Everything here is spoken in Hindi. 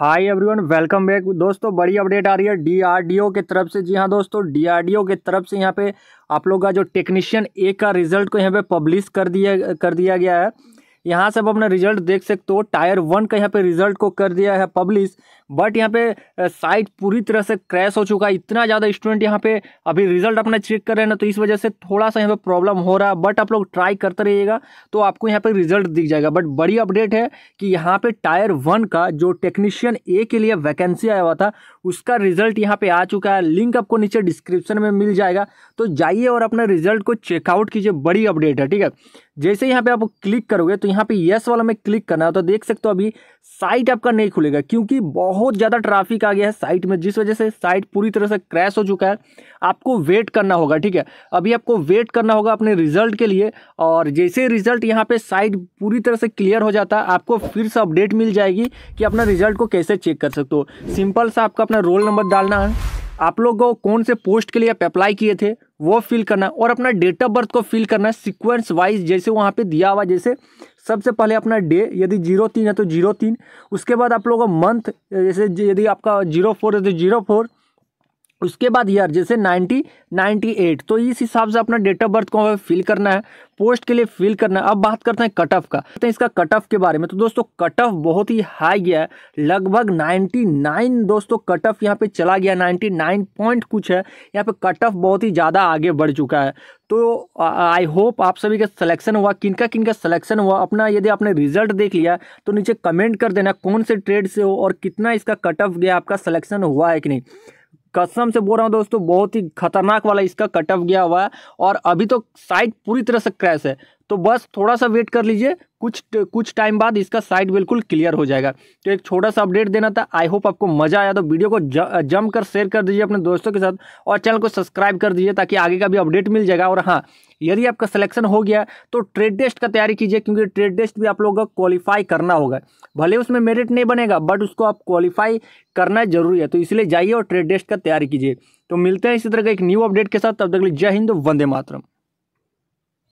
Hi everyone, welcome back. दोस्तों बड़ी अपडेट आ रही है डीआरडीओ के तरफ से। जी हाँ दोस्तों, डीआरडीओ के तरफ से यहाँ पे आप लोग का जो टेक्नीशियन ए का रिजल्ट को यहाँ पे पब्लिश कर दिया गया है। यहाँ से आप अपना रिजल्ट देख सकते हो। टायर वन का यहाँ पे रिजल्ट को कर दिया है पब्लिश, बट यहाँ पे साइट पूरी तरह से क्रैश हो चुका है। इतना ज़्यादा स्टूडेंट यहाँ पे अभी रिजल्ट अपना चेक कर रहे हैं ना, तो इस वजह से थोड़ा सा यहाँ पे प्रॉब्लम हो रहा है। बट आप लोग ट्राई करते रहिएगा तो आपको यहाँ पे रिजल्ट दिख जाएगा। बट बड़ी अपडेट है कि यहाँ पे टायर वन का जो टेक्नीशियन ए के लिए वैकेंसी आया हुआ था उसका रिजल्ट यहाँ पर आ चुका है। लिंक आपको नीचे डिस्क्रिप्शन में मिल जाएगा, तो जाइए और अपना रिजल्ट को चेकआउट कीजिए। बड़ी अपडेट है, ठीक है। जैसे यहाँ पर आप क्लिक करोगे तो यहाँ पे यस वाला में क्लिक करना है, तो देख सकते हो अभी साइट आपका नहीं खुलेगा क्योंकि बहुत ज़्यादा ट्रैफिक आ गया है साइट में, जिस वजह से साइट पूरी तरह से क्रैश हो चुका है। आपको वेट करना होगा, ठीक है। अभी आपको वेट करना होगा अपने रिजल्ट के लिए, और जैसे रिजल्ट यहाँ पे साइट पूरी तरह से क्लियर हो जाता है आपको फिर से अपडेट मिल जाएगी कि अपना रिजल्ट को कैसे चेक कर सकते हो। सिंपल सा आपका अपना रोल नंबर डालना है, आप लोग को कौन से पोस्ट के लिए आप अप्लाई किए थे वो फिल करना है, और अपना डेट ऑफ बर्थ को फिल करना है सीक्वेंस वाइज जैसे वहाँ पे दिया हुआ। जैसे सबसे पहले अपना डे, यदि 03 है तो 03, उसके बाद आप लोगों का मंथ, जैसे यदि आपका 04 है तो 04, उसके बाद ईयर जैसे 90, 98, तो इस हिसाब से अपना डेट ऑफ बर्थ को फिल करना है, पोस्ट के लिए फिल करना है। अब बात करते हैं कट ऑफ का, तो इसका कट ऑफ के बारे में। तो दोस्तों कट ऑफ बहुत ही हाई गया है, लगभग 99 दोस्तों कट ऑफ यहाँ पे चला गया, 99 पॉइंट कुछ है। यहाँ पे कट ऑफ बहुत ही ज़्यादा आगे बढ़ चुका है। तो आई होप आप सभी का सिलेक्शन हुआ। किनका सिलेक्शन हुआ अपना, यदि आपने रिजल्ट देख लिया तो नीचे कमेंट कर देना कौन से ट्रेड से हो और कितना इसका कट ऑफ गया, आपका सिलेक्शन हुआ है कि नहीं। कसम से बोल रहा हूँ दोस्तों, बहुत ही खतरनाक वाला इसका कट ऑफ गया हुआ है, और अभी तो साइट पूरी तरह से क्रैश है। तो बस थोड़ा सा वेट कर लीजिए, कुछ टाइम बाद इसका साइट बिल्कुल क्लियर हो जाएगा। तो एक छोटा सा अपडेट देना था। आई होप आपको मज़ा आया, तो वीडियो को जमकर शेयर कर दीजिए अपने दोस्तों के साथ, और चैनल को सब्सक्राइब कर दीजिए ताकि आगे का भी अपडेट मिल जाएगा। और हाँ, यदि आपका सिलेक्शन हो गया तो ट्रेड टेस्ट का तैयारी कीजिए, क्योंकि ट्रेड टेस्ट भी आप लोगों को क्वालिफाई करना होगा। भले उसमें मेरिट नहीं बनेगा बट उसको आप क्वालिफाई करना ज़रूरी है, तो इसलिए जाइए और ट्रेड टेस्ट का तैयारी कीजिए। तो मिलते हैं इसी तरह का एक न्यू अपडेट के साथ, तब तक के लिए जय हिंद, वंदे मातरम।